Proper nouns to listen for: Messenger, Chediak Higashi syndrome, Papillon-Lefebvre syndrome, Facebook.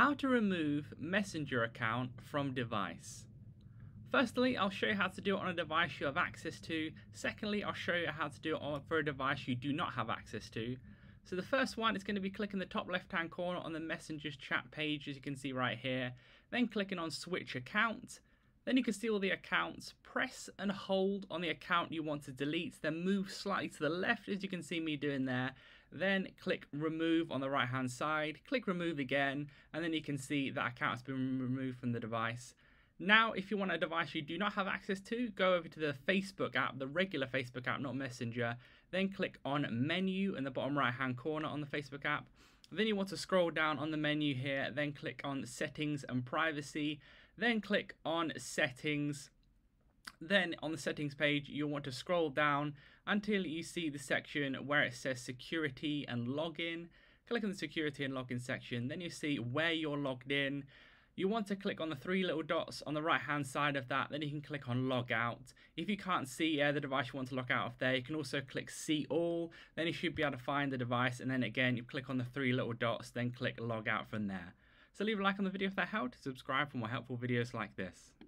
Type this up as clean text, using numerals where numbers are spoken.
How to remove Messenger account from device. Firstly, I'll show you how to do it on a device you have access to. Secondly, I'll show you how to do it for a device you do not have access to. So the first one is going to be clicking the top left-hand corner on the Messenger's chat page, as you can see right here. Then clicking on Switch Account. Then you can see all the accounts. Press and hold on the account you want to delete. Then move slightly to the left, as you can see me doing there. Then click remove on the right hand side. Click remove again, and then you can see that account has been removed from the device. Now, if you want a device you do not have access to, go over to the Facebook app, the regular Facebook app, not Messenger. Then click on menu in the bottom right hand corner on the Facebook app. Then you want to scroll down on the menu here, then click on settings and privacy, then click on settings. Then on the settings page, you'll want to scroll down until you see the section where it says security and login. Click on the security and login section, then you see where you're logged in. You want to click on the three little dots on the right hand side of that, then you can click on log out. If you can't see the device you want to log out of there, you can also click see all, then you should be able to find the device, and then again you click on the three little dots, then click log out from there. So leave a like on the video if that helped, subscribe for more helpful videos like this.